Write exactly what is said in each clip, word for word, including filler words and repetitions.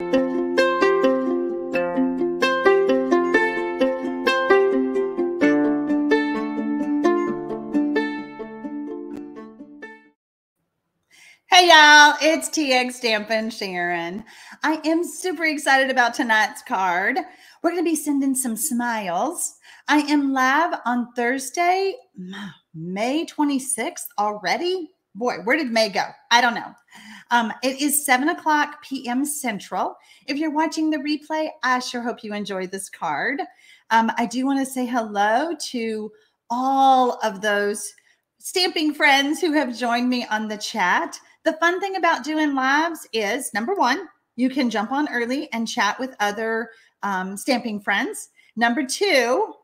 Hey y'all, it's T X Stampin' Sharon. I am super excited about tonight's card. We're going to be sending some smiles. I am live on Thursday, May twenty-sixth already. Boy, where did May go? I don't know. Um, it is seven o'clock p m Central. If you're watching the replay, I sure hope you enjoy this card. Um, I do want to say hello to all of those stamping friends who have joined me on the chat. The fun thing about doing lives is, number one, you can jump on early and chat with other um, stamping friends. Number two,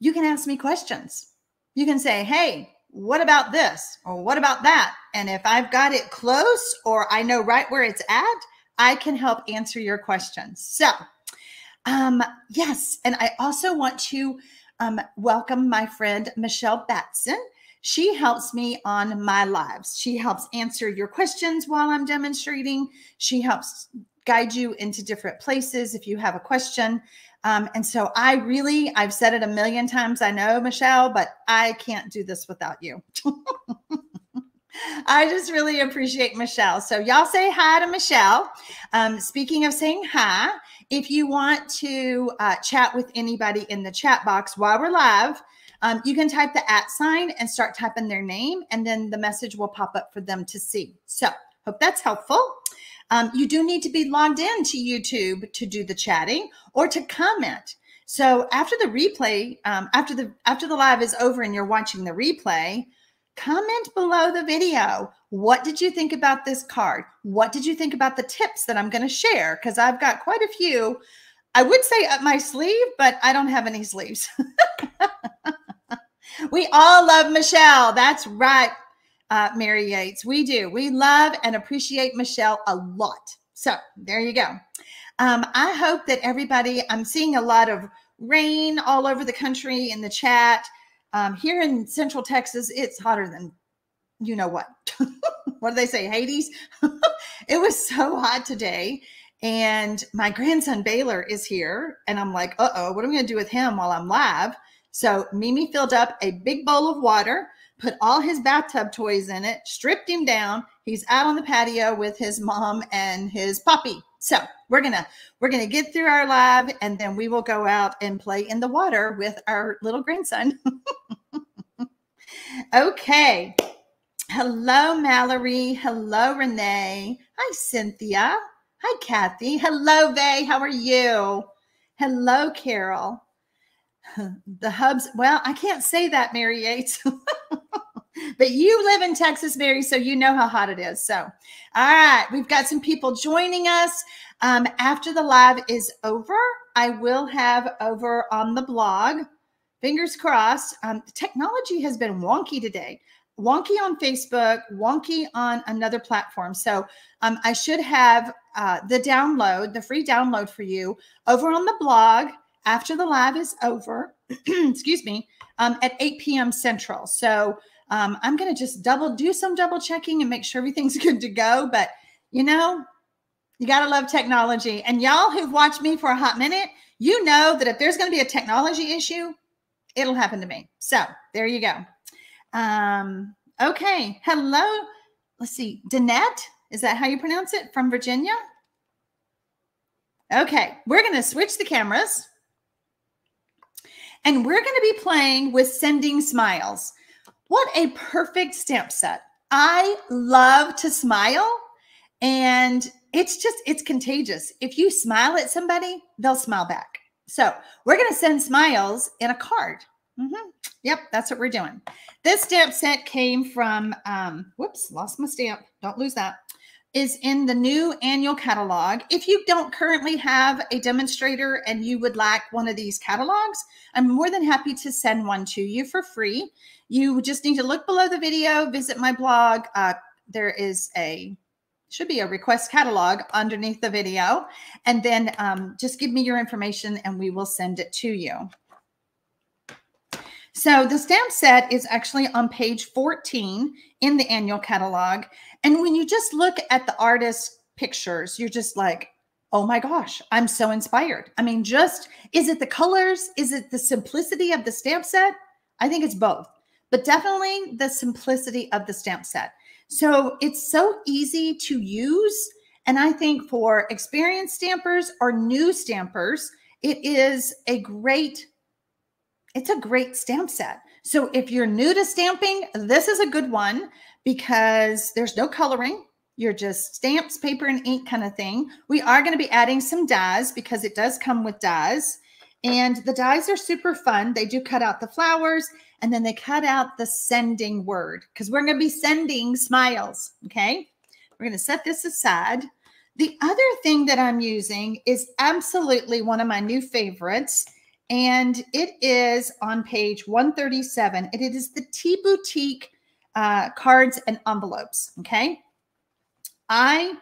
you can ask me questions. You can say, hey, what about this? Or what about that? And if I've got it close or I know right where it's at, I can help answer your questions. So, um, yes. And I also want to um, welcome my friend, Michelle Batson. She helps me on my lives. She helps answer your questions while I'm demonstrating. She helps guide you into different places if you have a question. Um, and so I really, I've said it a million times, I know, Michelle, but I can't do this without you. I just really appreciate Michelle. So y'all say hi to Michelle. Um, speaking of saying hi, if you want to uh, chat with anybody in the chat box while we're live, Um, you can type the at sign and start typing their name, and then the message will pop up for them to see. So hope that's helpful. Um, you do need to be logged in to YouTube to do the chatting or to comment. So after the replay, um, after the after the live is over and you're watching the replay, comment below the video. What did you think about this card? What did you think about the tips that I'm going to share? Because I've got quite a few. I would say up my sleeve, but I don't have any sleeves. We all love Michelle. That's right, uh, Mary Yates. We do. We love and appreciate Michelle a lot. So there you go. Um, I hope that everybody, I'm seeing a lot of rain all over the country in the chat. Um, here in Central Texas, it's hotter than you know what. What do they say, Hades? It was so hot today. And my grandson Baylor is here. And I'm like, uh-oh, what am I going to do with him while I'm live? So Mimi filled up a big bowl of water, put all his bathtub toys in it, stripped him down. He's out on the patio with his mom and his puppy. So we're gonna we're gonna get through our live, and then we will go out and play in the water with our little grandson. Okay. Hello, Mallory. Hello, Renee. Hi, Cynthia. Hi, Kathy. Hello, Vay. How are you? Hello, Carol. The hubs. Well, I can't say that, Mary Yates, but you live in Texas, Mary, so you know how hot it is. So, all right, we've got some people joining us. Um, after the live is over, I will have over on the blog, fingers crossed. Um, the technology has been wonky today, wonky on Facebook, wonky on another platform. So um, I should have uh, the download, the free download for you over on the blog after the live is over, excuse me, um, at eight p m Central. So um, I'm going to just double do some double checking and make sure everything's good to go. But, you know, you got to love technology. And y'all who've watched me for a hot minute, you know that if there's going to be a technology issue, it'll happen to me. So there you go. Um, okay. Hello. Let's see. Danette, is that how you pronounce it? From Virginia? Okay. We're going to switch the cameras. And we're going to be playing with Sending Smiles. What a perfect stamp set. I love to smile. And it's just, it's contagious. If you smile at somebody, they'll smile back. So we're going to send smiles in a card. Mm-hmm. Yep, that's what we're doing. This stamp set came from, um, whoops, lost my stamp. Don't lose that. Is in the new annual catalog. If you don't currently have a demonstrator and you would like one of these catalogs, I'm more than happy to send one to you for free. You just need to look below the video, visit my blog. Uh, there is a, should be a request catalog underneath the video. And then um, just give me your information and we will send it to you. So the stamp set is actually on page fourteen in the annual catalog. And when you just look at the artist's pictures, you're just like, oh my gosh, I'm so inspired. I mean, just, is it the colors? Is it the simplicity of the stamp set? I think it's both, but definitely the simplicity of the stamp set. So it's so easy to use. And I think for experienced stampers or new stampers, it is a great, it's a great stamp set. So if you're new to stamping, this is a good one because there's no coloring. You're just stamps, paper, and ink kind of thing. We are going to be adding some dies because it does come with dies. And the dies are super fun. They do cut out the flowers, and then they cut out the sending word because we're going to be sending smiles, okay? We're going to set this aside. The other thing that I'm using is absolutely one of my new favorites, and it is on page one thirty-seven. It is the Tea Boutique uh, Cards and Envelopes, okay? I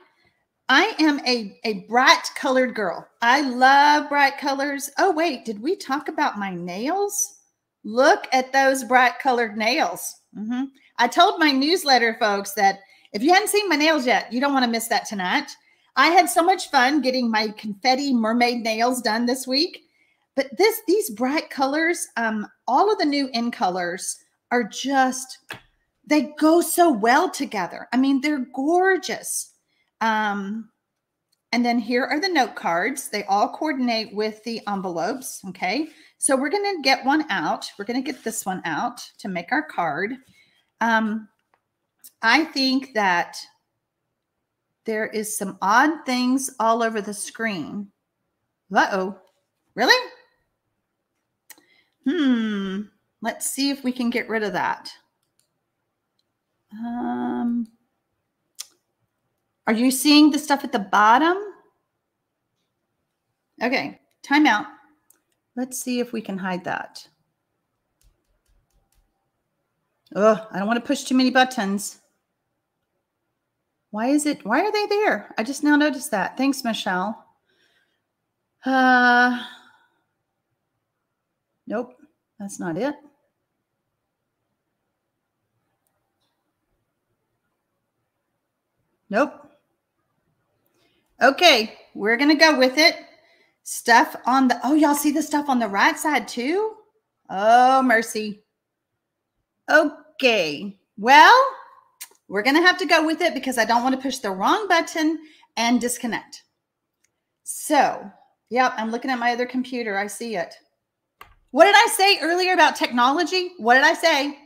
I am a, a bright colored girl. I love bright colors. Oh, wait, did we talk about my nails? Look at those bright colored nails. Mm-hmm. I told my newsletter folks that if you hadn't seen my nails yet, you don't want to miss that tonight. I had so much fun getting my confetti mermaid nails done this week. But this, these bright colors, um, all of the new in colors are just... they go so well together. I mean, they're gorgeous. Um, and then here are the note cards. They all coordinate with the envelopes, okay? So we're going to get one out. We're going to get this one out to make our card. Um, I think that there is some odd things all over the screen. Uh-oh. Really? Hmm. Let's see if we can get rid of that. Um, are you seeing the stuff at the bottom? Okay, time out. Let's see if we can hide that. Oh, I don't want to push too many buttons. Why is it? Why are they there? I just now noticed that. Thanks, Michelle. Uh, nope, that's not it. Nope. Okay, we're going to go with it. Stuff on the, oh, y'all see the stuff on the right side too? Oh, mercy. Okay, well, we're going to have to go with it because I don't want to push the wrong button and disconnect. So, yep, I'm looking at my other computer. I see it. What did I say earlier about technology? What did I say?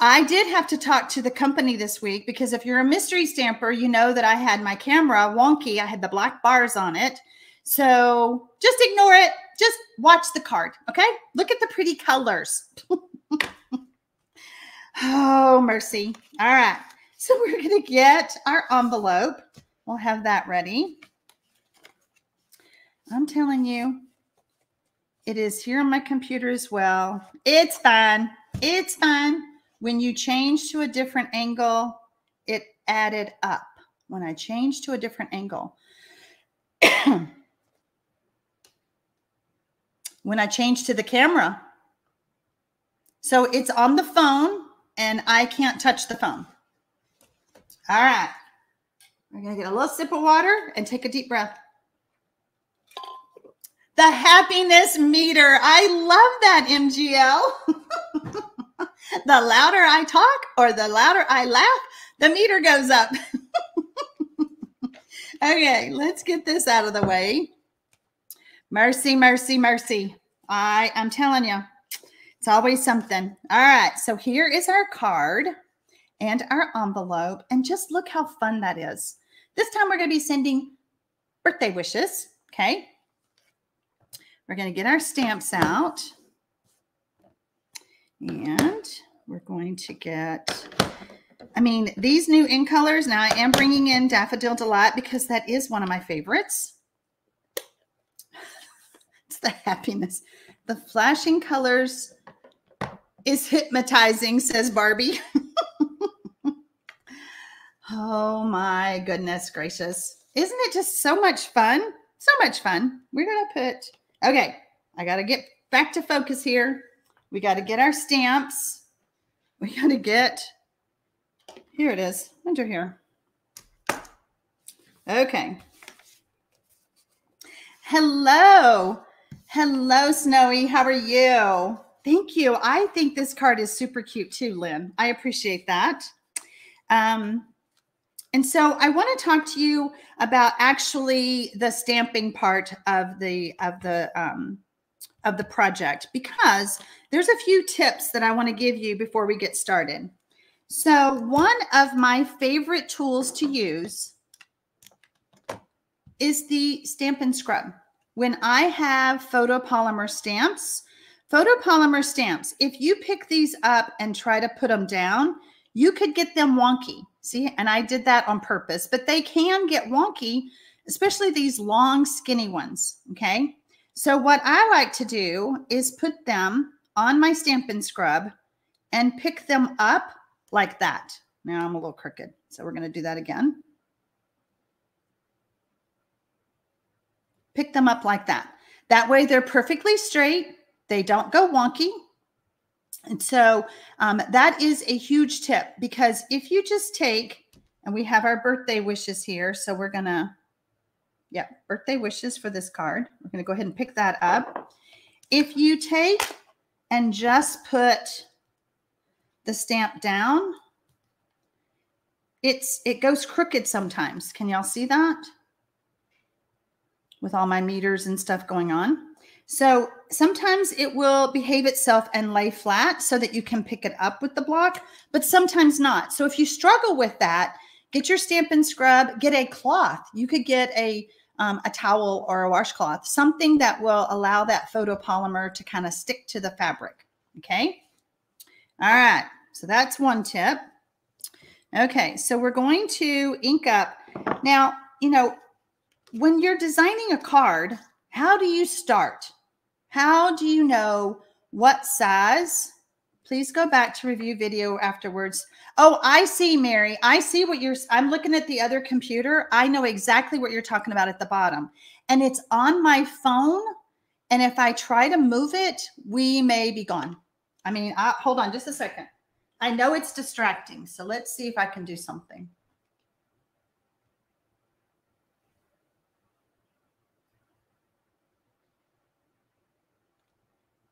I did have to talk to the company this week because if you're a mystery stamper, you know that I had my camera wonky. I had the black bars on it. So just ignore it. Just watch the card, okay? Look at the pretty colors. Oh, mercy. All right. So we're going to get our envelope. We'll have that ready. I'm telling you, it is here on my computer as well. It's fine. It's fine. When you change to a different angle, it added up. When I change to a different angle, when I change to the camera. So it's on the phone and I can't touch the phone. All right. We're going to get a little sip of water and take a deep breath. The happiness meter. I love that, M G L. The louder I talk or the louder I laugh, the meter goes up. Okay, let's get this out of the way. Mercy, mercy, mercy. I, I'm telling you, it's always something. All right, so here is our card and our envelope. And just look how fun that is. This time we're going to be sending birthday wishes, okay? We're going to get our stamps out. And we're going to get, I mean, these new in colors. Now I am bringing in Daffodil Delight because that is one of my favorites. It's the happiness. The flashing colors is hypnotizing, says Barbie. Oh my goodness gracious. Isn't it just so much fun? So much fun. We're going to put, okay, I got to get back to focus here. We got to get our stamps. We got to get, here it is, under here. Okay. Hello. Hello, Snowy. How are you? Thank you. I think this card is super cute too, Lynn. I appreciate that. Um, and so I want to talk to you about actually the stamping part of the, of the, um, of the project, because there's a few tips that I want to give you before we get started. So one of my favorite tools to use is the Stampin' Scrub. When I have photopolymer stamps, photopolymer stamps, if you pick these up and try to put them down, you could get them wonky. See, and I did that on purpose, but they can get wonky, especially these long, skinny ones, okay? So what I like to do is put them on my Stampin' Scrub and pick them up like that. Now I'm a little crooked, so we're going to do that again. Pick them up like that. That way they're perfectly straight. They don't go wonky. And so um, that is a huge tip, because if you just take, and we have our birthday wishes here, so we're going to, yeah, birthday wishes for this card. We're going to go ahead and pick that up. If you take and just put the stamp down, it's it goes crooked sometimes. Can y'all see that? With all my meters and stuff going on. So sometimes it will behave itself and lay flat so that you can pick it up with the block, but sometimes not. So if you struggle with that, get your Stampin' Scrub, get a cloth. You could get a, um, a towel or a washcloth, something that will allow that photopolymer to kind of stick to the fabric, okay? All right, so that's one tip. Okay, so we're going to ink up. Now, you know, when you're designing a card, how do you start? How do you know what size? Please go back to review video afterwards. Oh, I see, Mary. I see what you're, I'm looking at the other computer. I know exactly what you're talking about at the bottom. And it's on my phone. And if I try to move it, we may be gone. I mean, I, hold on just a second. I know it's distracting. So let's see if I can do something.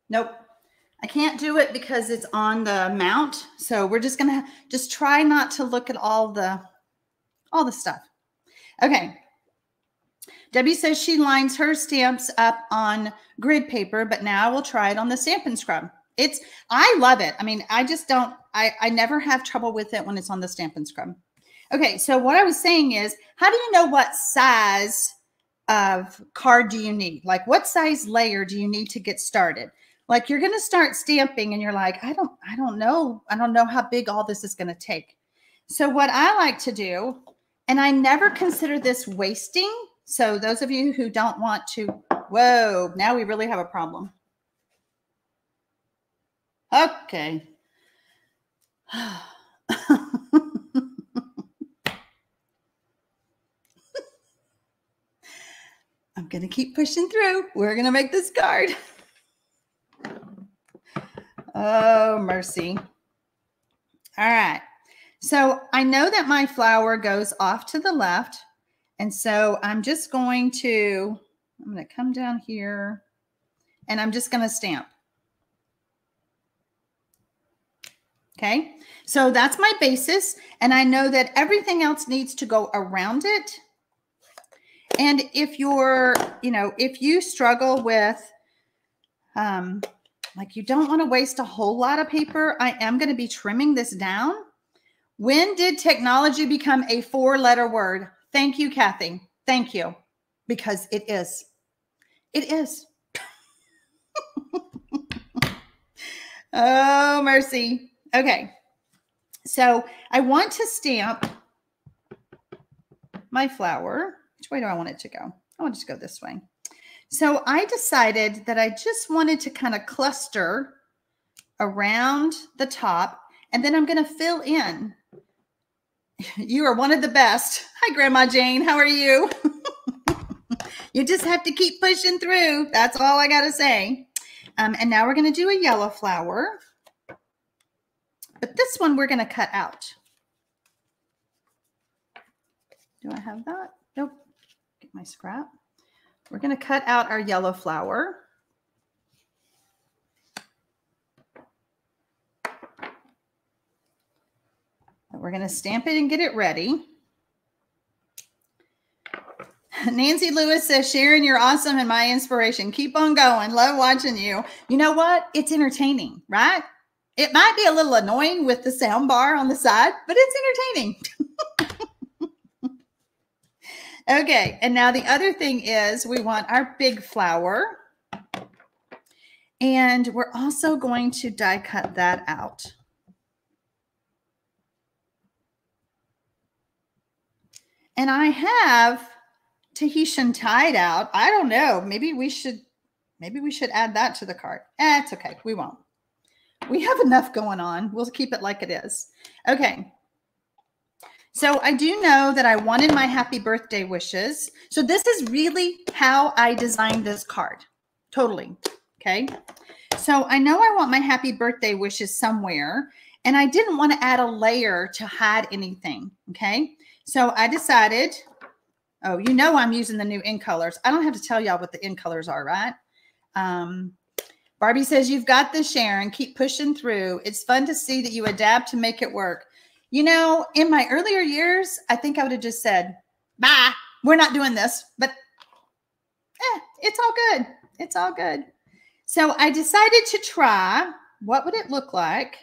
Nope. I can't do it because it's on the mount. So we're just going to just try not to look at all the, all the stuff. Okay. Debbie says she lines her stamps up on grid paper, but now we'll try it on the Stampin' Scrub. It's, I love it. I mean, I just don't, I, I never have trouble with it when it's on the Stampin' Scrub. Okay. So what I was saying is, how do you know what size of card do you need? Like what size layer do you need to get started? Like you're going to start stamping and you're like, I don't, I don't know. I don't know how big all this is going to take. So what I like to do, and I never consider this wasting. So those of you who don't want to, whoa, now we really have a problem. Okay. I'm going to keep pushing through. We're going to make this card. Oh, mercy. All right. So I know that my flower goes off to the left. And so I'm just going to, I'm going to come down here and I'm just going to stamp. Okay. So that's my basis. And I know that everything else needs to go around it. And if you're, you know, if you struggle with, um, like you don't want to waste a whole lot of paper. I am going to be trimming this down. When did technology become a four-letter word? Thank you, Kathy. Thank you. Because it is. It is. Oh, mercy. Okay. So I want to stamp my flower. Which way do I want it to go? I want it to go this way. So I decided that I just wanted to kind of cluster around the top, and then I'm going to fill in. You are one of the best. Hi, Grandma Jane. How are you? You just have to keep pushing through. That's all I got to say. Um, and now we're going to do a yellow flower. But this one we're going to cut out. Do I have that? Nope. my scrap. We're going to cut out our yellow flower. We're going to stamp it and get it ready. Nancy Lewis says, Sharon, you're awesome and my inspiration. Keep on going. Love watching you. You know what? It's entertaining, right? It might be a little annoying with the sound bar on the side, but it's entertaining. Okay. And now the other thing is we want our big flower. And we're also going to die cut that out. And I have Tahitian Tide out. I don't know. Maybe we should, maybe we should add that to the card. Eh, it's okay. We won't. We have enough going on. We'll keep it like it is. Okay. So I do know that I wanted my happy birthday wishes. So this is really how I designed this card. Totally. Okay. So I know I want my happy birthday wishes somewhere, and I didn't want to add a layer to hide anything. Okay. So I decided, oh, you know, I'm using the new in colors. I don't have to tell y'all what the in colors are, right? Um, Barbie says, you've got this, Sharon. Keep pushing through. It's fun to see that you adapt to make it work. You know, in my earlier years, I think I would have just said, bye, we're not doing this, but eh, it's all good. It's all good. So I decided to try, what would it look like?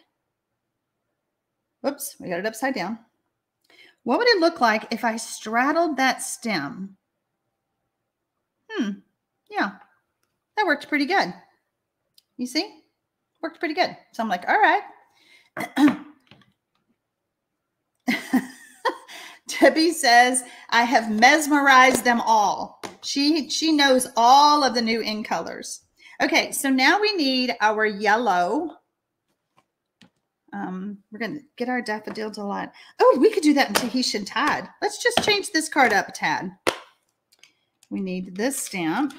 Whoops, we got it upside down. What would it look like if I straddled that stem? Hmm. Yeah, that worked pretty good. You see, worked pretty good. So I'm like, all right. Debbie says, I have mesmerized them all. She, she knows all of the new in colors. Okay. So now we need our yellow. Um, we're going to get our Daffodil Delight. Oh, we could do that in Tahitian Tide. Let's just change this card up a tad. We need this stamp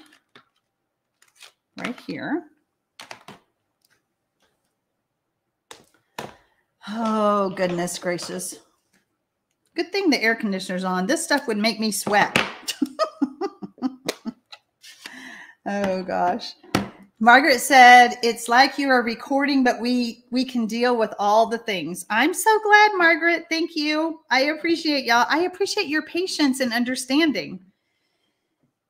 right here. Oh, goodness gracious. Good thing the air conditioner's on. This stuff would make me sweat. Oh, gosh. Margaret said, it's like you are recording, but we, we can deal with all the things. I'm so glad, Margaret. Thank you. I appreciate y'all. I appreciate your patience and understanding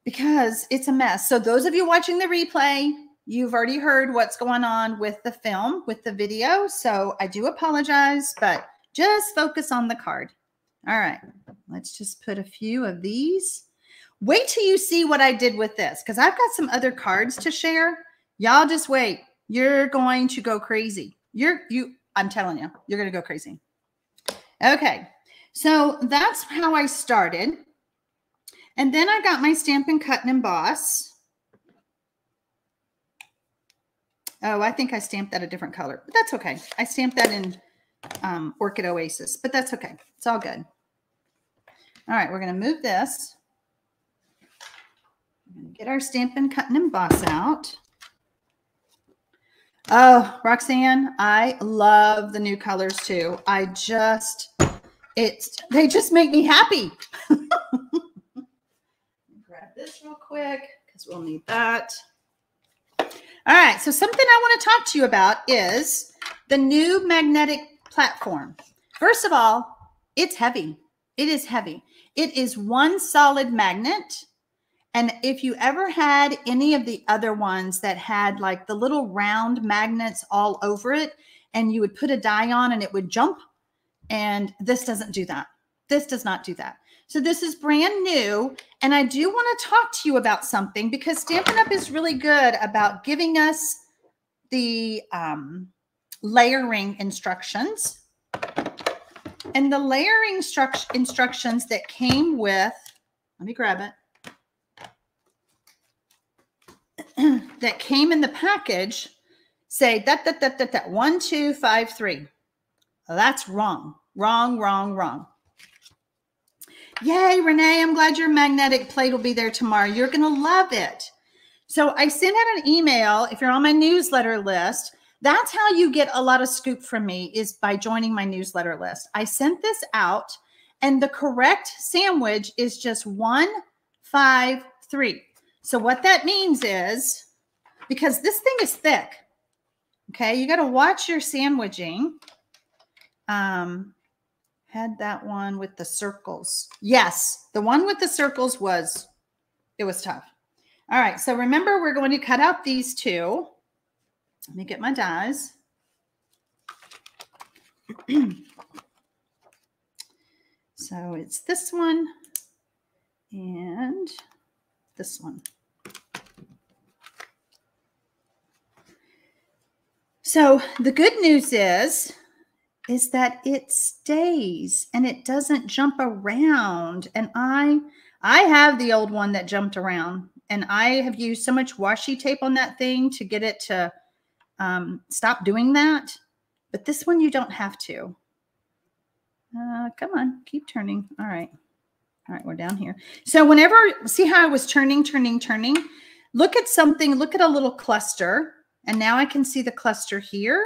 because it's a mess. So those of you watching the replay, you've already heard what's going on with the film, with the video. So I do apologize, but just focus on the card. All right. Let's just put a few of these. Wait till you see what I did with this because I've got some other cards to share. Y'all just wait. You're going to go crazy. You're you. I'm telling you, you're going to go crazy. Okay. So that's how I started. And then I got my Stampin' Cut and Emboss. Oh, I think I stamped that a different color, but that's okay. I stamped that in um, Orchid Oasis, but that's okay. It's all good. All right. We're going to move this. Get our Stampin' Cut and Emboss out. Oh, Roxanne, I love the new colors too. I just, it's, they just make me happy. Grab this real quick because we'll need that. All right. So something I want to talk to you about is the new magnetic platform. First of all, it's heavy. It is heavy. It is one solid magnet. And if you ever had any of the other ones that had like the little round magnets all over it, and you would put a die on and it would jump, and this doesn't do that. This does not do that. So this is brand new. And I do want to talk to you about something because Stampin' Up! Is really good about giving us the um, layering instructions. And the layering instructions that came with, let me grab it. That came in the package say that, that, that, that, that, one, two, five, three. Well, that's wrong, wrong, wrong, wrong. Yay, Renee, I'm glad your magnetic plate will be there tomorrow. You're going to love it. So I sent out an email. If you're on my newsletter list, that's how you get a lot of scoop from me is by joining my newsletter list. I sent this out and the correct sandwich is just one five, three. So what that means is, because this thing is thick, okay, you got to watch your sandwiching. Um, had that one with the circles. Yes, the one with the circles was, it was tough. All right, so remember we're going to cut out these two. Let me get my dies. So it's this one and this one. So the good news is, is that it stays and it doesn't jump around. And I, I have the old one that jumped around, and I have used so much washi tape on that thing to get it to um, stop doing that. But this one, you don't have to. Uh, come on, keep turning. All right. All right, we're down here. So whenever, see how I was turning, turning, turning? Look at something, look at a little cluster. And now I can see the cluster here.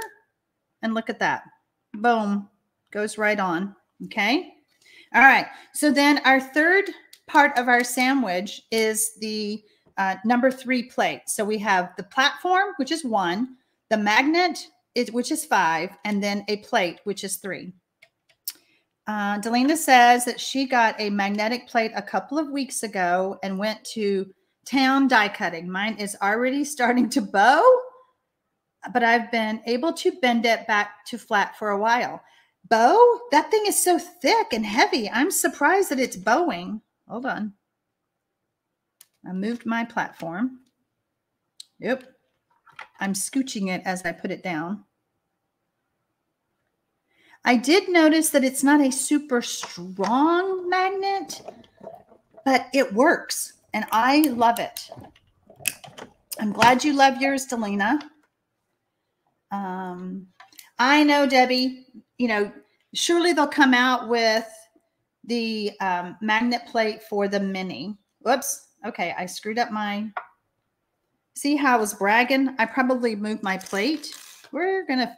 And look at that. Boom, goes right on, okay? All right, so then our third part of our sandwich is the uh, number three plate. So we have the platform, which is one, the magnet, It, which is five, and then a plate, which is three. Uh, Delina says that she got a magnetic plate a couple of weeks ago and went to town die cutting. Mine is already starting to bow, but I've been able to bend it back to flat for a while. Bow? That thing is so thick and heavy. I'm surprised that it's bowing. Hold on. I moved my platform. Yep. I'm scooching it as I put it down. I did notice that it's not a super strong magnet, but it works, and I love it. I'm glad you love yours, Delina. Um, I know, Debbie, you know, surely they'll come out with the um, magnet plate for the mini. Whoops. Okay, I screwed up my... See how I was bragging? I probably moved my plate. We're going to...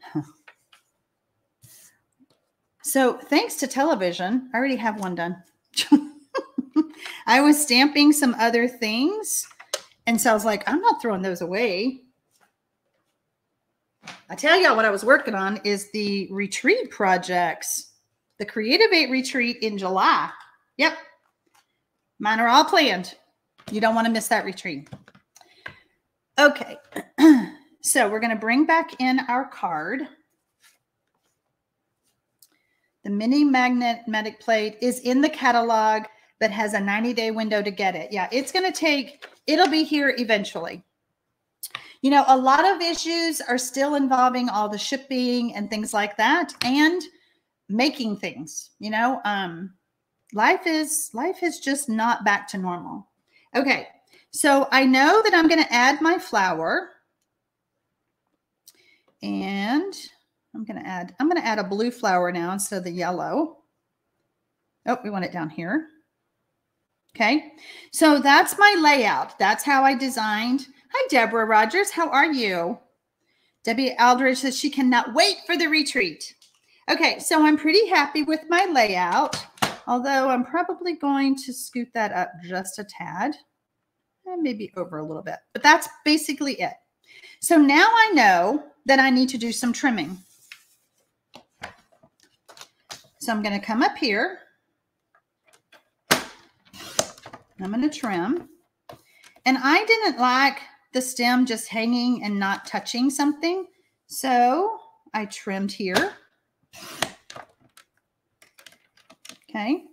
Huh. So thanks to television, I already have one done. I was stamping some other things. And so I was like, I'm not throwing those away. I tell y'all what I was working on is the retreat projects. The Creative eight retreat in July. Yep. Mine are all planned. You don't want to miss that retreat. Okay. So we're going to bring back in our card. The mini magnetic plate is in the catalog, but has a ninety day window to get it. Yeah, it's going to take, it'll be here eventually. You know, a lot of issues are still involving all the shipping and things like that, and making things, you know, um, life is, life is just not back to normal. Okay, so I know that I'm going to add my flower, and I'm going to add, I'm going to add a blue flower now instead of the yellow. Oh, we want it down here. Okay, so that's my layout. That's how I designed. Hi, Deborah Rogers. How are you? Debbie Aldridge says she cannot wait for the retreat. Okay, so I'm pretty happy with my layout. Although I'm probably going to scoot that up just a tad, and maybe over a little bit, but that's basically it. So now I know that I need to do some trimming. So I'm going to come up here. I'm going to trim. And I didn't like the stem just hanging and not touching something. So I trimmed here. Okay,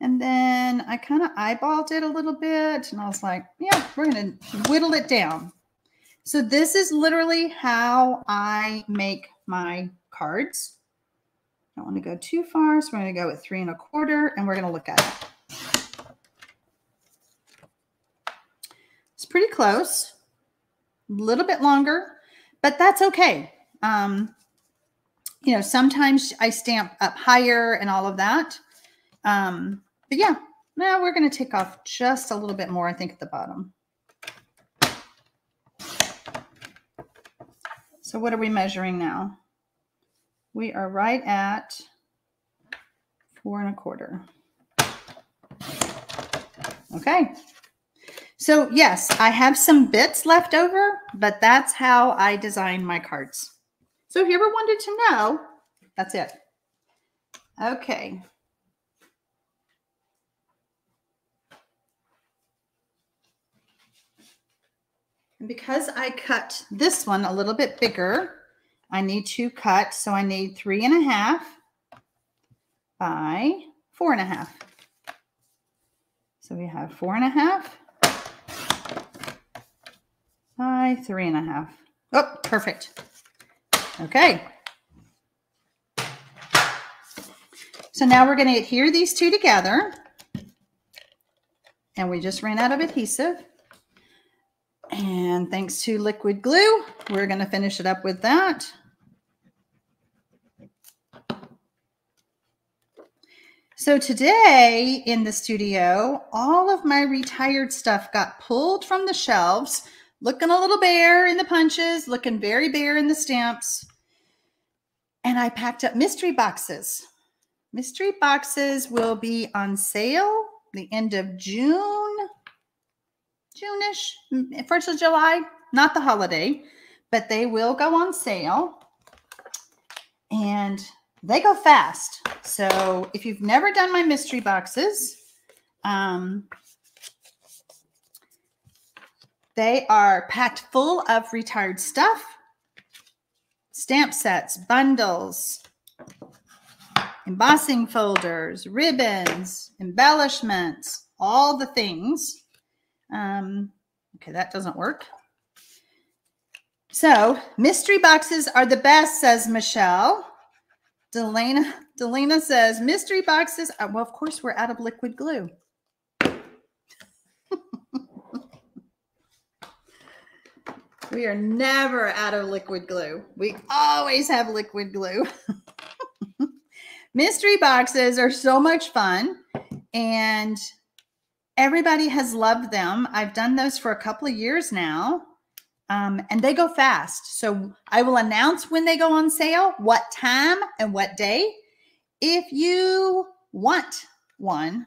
and then I kind of eyeballed it a little bit, and I was like, yeah, we're going to whittle it down. So this is literally how I make my cards. I don't want to go too far, so we're going to go with three and a quarter, and we're going to look at it. It's pretty close, a little bit longer, but that's okay. Um, You know, sometimes I stamp up higher and all of that. Um, but yeah, now we're going to take off just a little bit more, I think, at the bottom. So what are we measuring now? We are right at four and a quarter. Okay. So yes, I have some bits left over, but that's how I design my cards. So if you ever wanted to know, that's it. Okay. And because I cut this one a little bit bigger, I need to cut, so I need three and a half by four and a half. So we have four and a half by three and a half. Oh, perfect. Okay. So now we're going to adhere these two together. And we just ran out of adhesive. And thanks to liquid glue, we're going to finish it up with that. So today in the studio, all of my retired stuff got pulled from the shelves, looking a little bare in the punches, looking very bare in the stamps. And I packed up mystery boxes. Mystery boxes will be on sale the end of June, June-ish, first of July, not the holiday, but they will go on sale. And they go fast. So if you've never done my mystery boxes, um, they are packed full of retired stuff, stamp sets, bundles, embossing folders, ribbons, embellishments, all the things. Um, okay, that doesn't work. So mystery boxes are the best, says Michelle. Delana, Delana says mystery boxes. Are, well, of course, we're out of liquid glue. We are never out of liquid glue. We always have liquid glue. Mystery boxes are so much fun, and everybody has loved them. I've done those for a couple of years now, um, and they go fast. So I will announce when they go on sale, what time and what day. If you want one,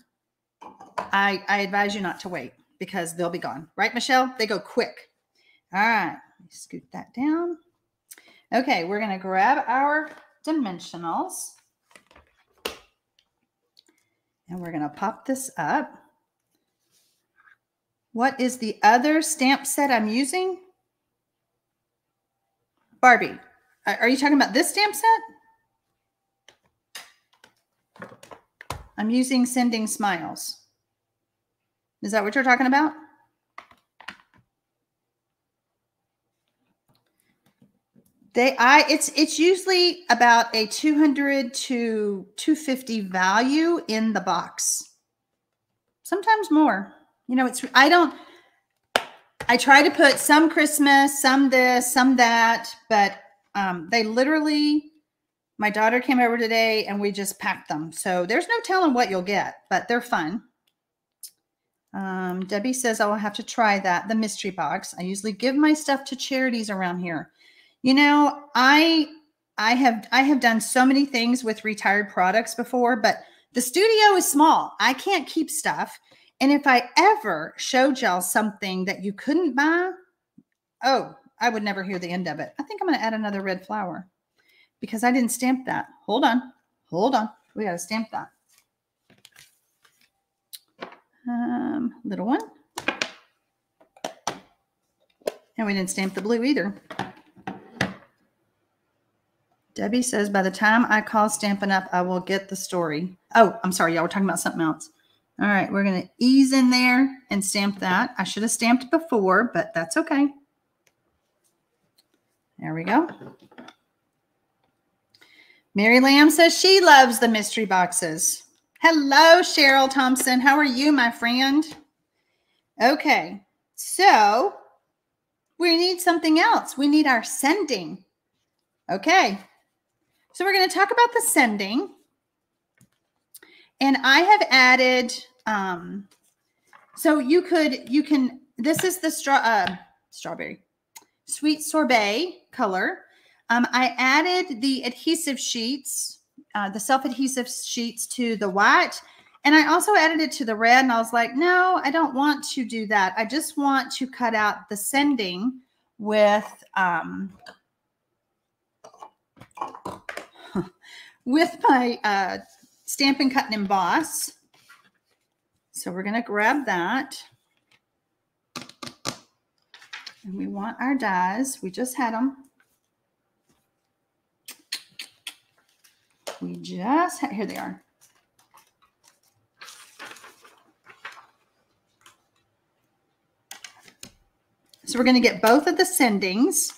I, I advise you not to wait because they'll be gone. Right, Michelle? They go quick. All right, let me scoot that down. Okay, we're going to grab our dimensionals. And we're going to pop this up. What is the other stamp set I'm using? Barbie, are you talking about this stamp set? I'm using Sending Smiles. Is that what you're talking about? They, I, it's, it's usually about a two hundred to two fifty value in the box. Sometimes more, you know, it's, I don't, I try to put some Christmas, some this, some that, but um, they literally, my daughter came over today and we just packed them. So there's no telling what you'll get, but they're fun. Um, Debbie says, I will have to try that. The mystery box. I usually give my stuff to charities around here. You know, I I have I have done so many things with retired products before, but the studio is small. I can't keep stuff. And if I ever showed y'all something that you couldn't buy, oh, I would never hear the end of it. I think I'm going to add another red flower because I didn't stamp that. Hold on. Hold on. We got to stamp that. Um, little one. And we didn't stamp the blue either. Debbie says, by the time I call Stampin' Up, I will get the story. Oh, I'm sorry, y'all. We're talking about something else. All right, we're going to ease in there and stamp that. I should have stamped before, but that's okay. There we go. Mary Lamb says she loves the mystery boxes. Hello, Cheryl Thompson. How are you, my friend? Okay, so we need something else. We need our sending. Okay. So we're going to talk about the sending, and I have added, um, so you could, you can, this is the straw, uh, strawberry, sweet sorbet color. Um, I added the adhesive sheets, uh, the self-adhesive sheets to the white, And I also added it to the red, and I was like, no, I don't want to do that. I just want to cut out the sending with um, with my uh, Stampin' Cut and Emboss. So we're going to grab that. And we want our dies. We just had them. We just had, here they are. So we're going to get both of the sendings.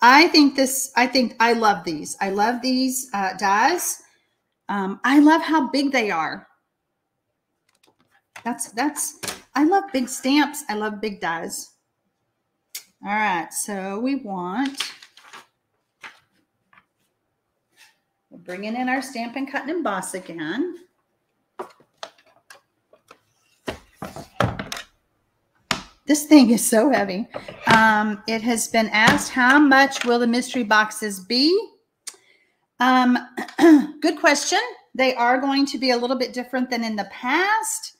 I think this, I think I love these. I love these uh, dies. Um, I love how big they are. That's, that's, I love big stamps. I love big dies. All right. So we want, we're bringing in our Stampin' Cut and Emboss again. This thing is so heavy. Um, it has been asked, how much will the mystery boxes be? Um, good question. They are going to be a little bit different than in the past.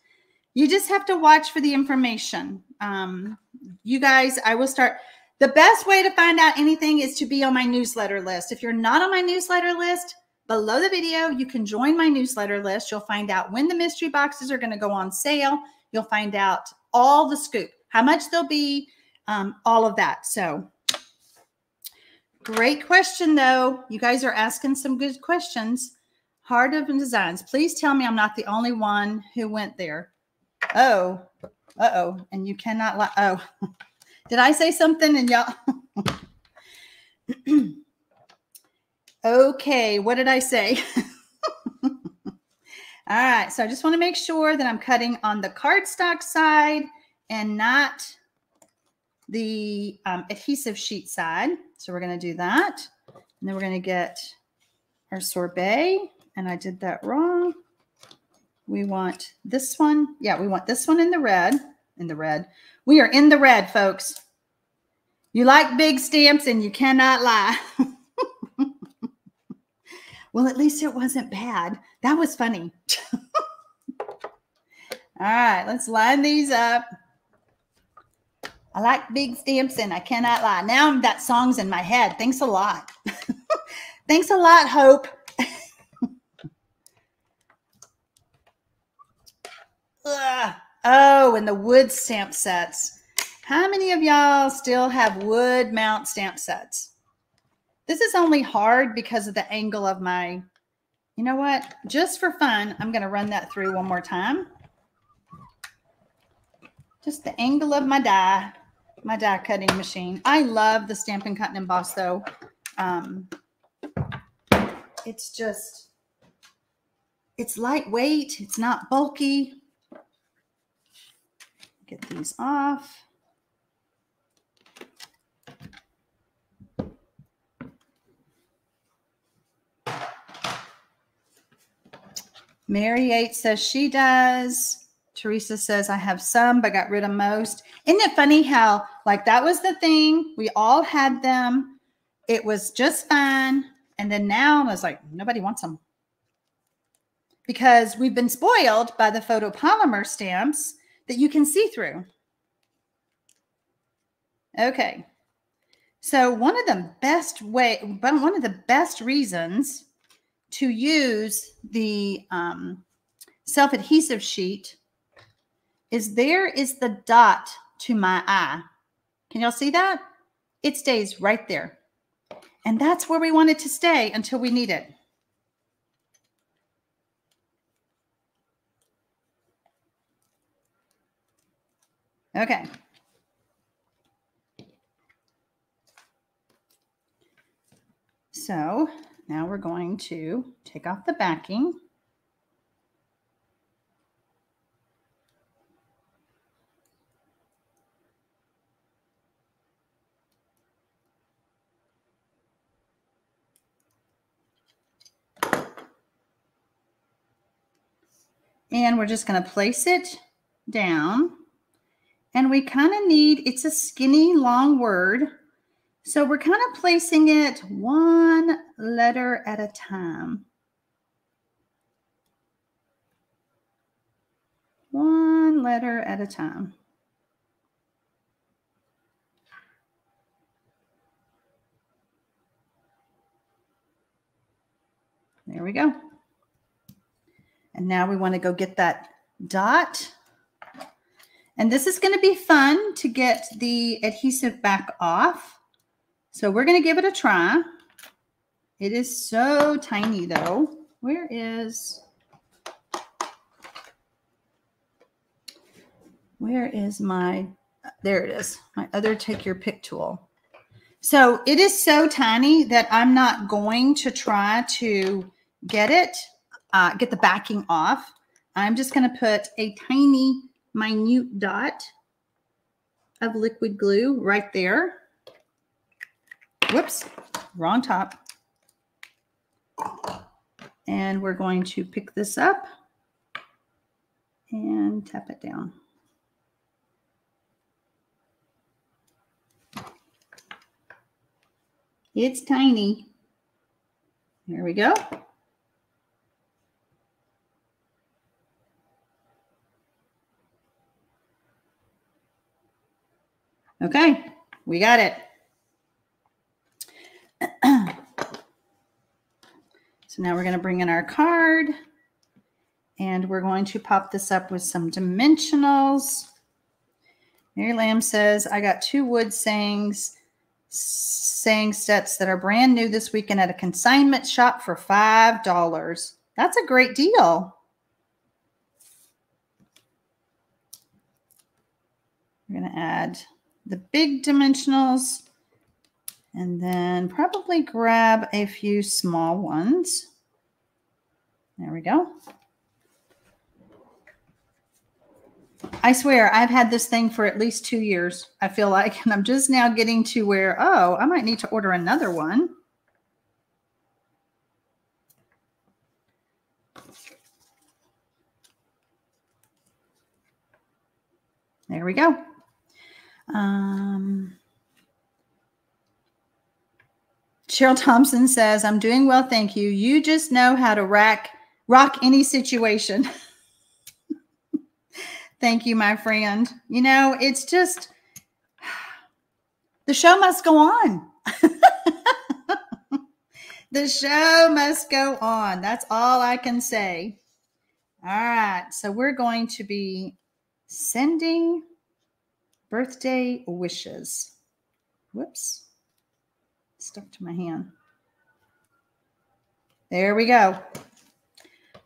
You just have to watch for the information. Um, you guys, I will start. The best way to find out anything is to be on my newsletter list. If you're not on my newsletter list, below the video, you can join my newsletter list. You'll find out when the mystery boxes are going to go on sale. You'll find out all the scoop. How much they'll be, um, all of that. So great question, though. You guys are asking some good questions. Heart of Designs. Please tell me I'm not the only one who went there. Oh, uh-oh. And you cannot lie. Oh, did I say something? And y'all. Okay. What did I say? All right. So I just want to make sure that I'm cutting on the cardstock side and not the um, adhesive sheet side. So we're going to do that. And then we're going to get our sorbet. And I did that wrong. We want this one. Yeah, we want this one in the red. In the red. We are in the red, folks. You like big stamps and you cannot lie. Well, at least it wasn't bad. That was funny. All right, let's line these up. I like big stamps and I cannot lie. Now that song's in my head. Thanks a lot. Thanks a lot, Hope. Ugh. Oh, and the wood stamp sets. How many of y'all still have wood mount stamp sets? This is only hard because of the angle of my, you know what? Just for fun, I'm going to run that through one more time. Just the angle of my die. My die cutting machine. I love the Stampin' Cut and Emboss, though. Um, it's just, it's lightweight. It's not bulky. Get these off. Mary Yates says she does. Teresa says, I have some, but got rid of most. Isn't it funny how, like, that was the thing. We all had them. It was just fine. And then now I was like, nobody wants them. Because we've been spoiled by the photopolymer stamps that you can see through. Okay. So one of the best way, but one of the best reasons to use the um, self-adhesive sheet is there is the dot to my eye. Can y'all see that? It stays right there. And that's where we want it to stay until we need it. Okay. So now we're going to take off the backing. And we're just going to place it down. And we kind of need, it's a skinny, long word. So we're kind of placing it one letter at a time. one letter at a time. There we go. And now we want to go get that dot. And this is going to be fun to get the adhesive back off. So we're going to give it a try. It is so tiny though. Where is, where is my, there it is, my other take your pick tool. So it is so tiny that I'm not going to try to get it, uh, get the backing off. I'm just going to put a tiny minute dot of liquid glue right there. Whoops, wrong top. And we're going to pick this up and tap it down. It's tiny. There we go. Okay, we got it. So now we're going to bring in our card and we're going to pop this up with some dimensionals. Mary Lamb says, I got two wood sayings, saying sets that are brand new this weekend at a consignment shop for five dollars. That's a great deal. We're going to add the big dimensionals and then probably grab a few small ones. There we go. I swear I've had this thing for at least two years, I feel like, and I'm just now getting to where, oh, I might need to order another one. There we go. Um, Cheryl Thompson says, I'm doing well, thank you. You just know how to rack, rock any situation. Thank you, my friend. You know, it's just, the show must go on. The show must go on. That's all I can say. All right. So we're going to be sending birthday wishes. Whoops. Stuck to my hand. There we go.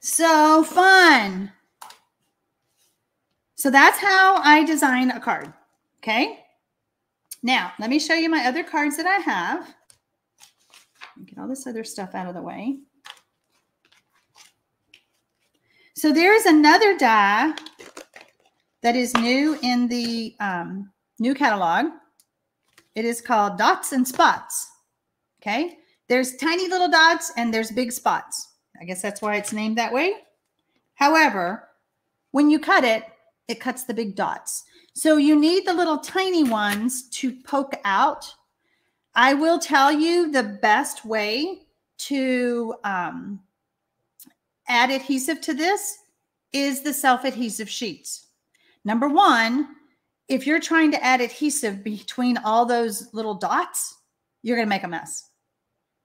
So fun. So that's how I design a card, okay? Now, let me show you my other cards that I have. Get all this other stuff out of the way. So there is another die that is new in the um, new catalog. It is called Dots and Spots, okay? There's tiny little dots and there's big spots. I guess that's why it's named that way. However, when you cut it, it cuts the big dots. So you need the little tiny ones to poke out. I will tell you the best way to um, add adhesive to this is the self-adhesive sheets. Number one, if you're trying to add adhesive between all those little dots, you're going to make a mess.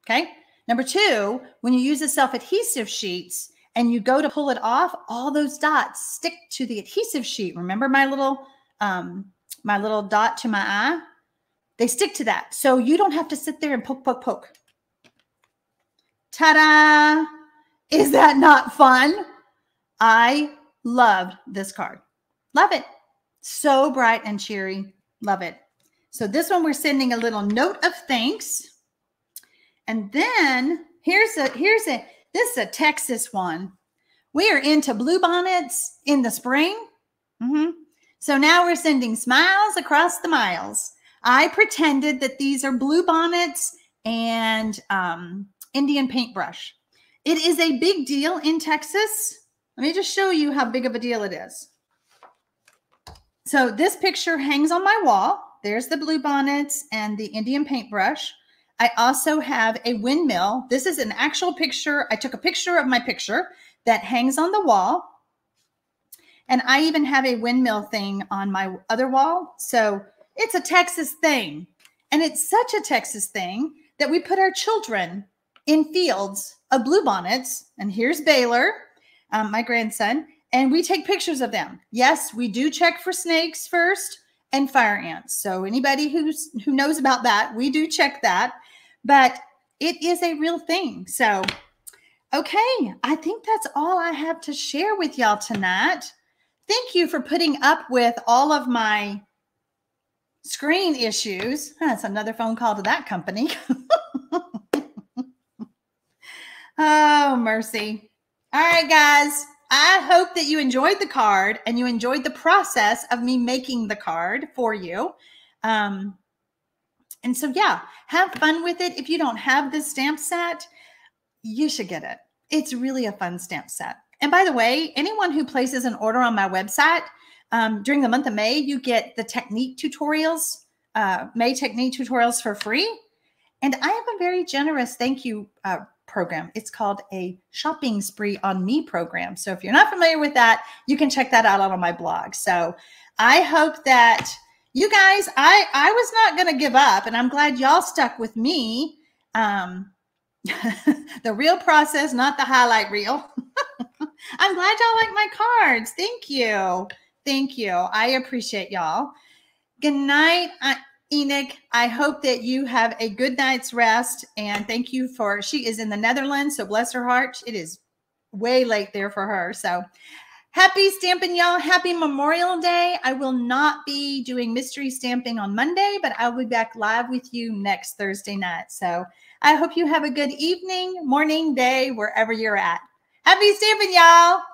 Okay. Number two, when you use the self-adhesive sheets, and you go to pull it off, all those dots stick to the adhesive sheet. Remember my little, um, my little dot to my eye? They stick to that. So you don't have to sit there and poke, poke, poke. Ta-da! Is that not fun? I loved this card. Love it. So bright and cheery. Love it. So this one, we're sending a little note of thanks. And then here's a, here's a, this is a Texas one. We are into bluebonnets in the spring. Mm-hmm. So now we're sending smiles across the miles. I pretended that these are bluebonnets and um, Indian paintbrush. It is a big deal in Texas. Let me just show you how big of a deal it is. So this picture hangs on my wall. There's the bluebonnets and the Indian paintbrush. I also have a windmill. This is an actual picture. I took a picture of my picture that hangs on the wall. And I even have a windmill thing on my other wall. So it's a Texas thing. And it's such a Texas thing that we put our children in fields of bluebonnets. And here's Baylor, um, my grandson. And we take pictures of them. Yes, we do check for snakes first and fire ants. So anybody who's, who knows about that, we do check that. But it is a real thing. So, okay, I think that's all I have to share with y'all tonight. Thank you for putting up with all of my screen issues. That's another phone call to that company. Oh, mercy. All right, guys. I hope that you enjoyed the card and you enjoyed the process of me making the card for you. Um, and so, yeah, have fun with it. If you don't have this stamp set, you should get it. It's really a fun stamp set. And by the way, anyone who places an order on my website, um, during the month of May, you get the technique tutorials, uh, May technique tutorials for free. And I have a very generous thank you uh, program. It's called a shopping spree on me program. So if you're not familiar with that, you can check that out on my blog. So I hope that you guys, I, I was not going to give up, and I'm glad y'all stuck with me. Um, the real process, not the highlight reel. I'm glad y'all like my cards. Thank you. Thank you. I appreciate y'all. Good night, Enoch. I hope that you have a good night's rest. And thank you for, she is in the Netherlands, so bless her heart. It is way late there for her. So happy stamping, y'all. Happy Memorial Day. I will not be doing mystery stamping on Monday, but I'll be back live with you next Thursday night. So I hope you have a good evening, morning, day, wherever you're at. Happy stamping, y'all.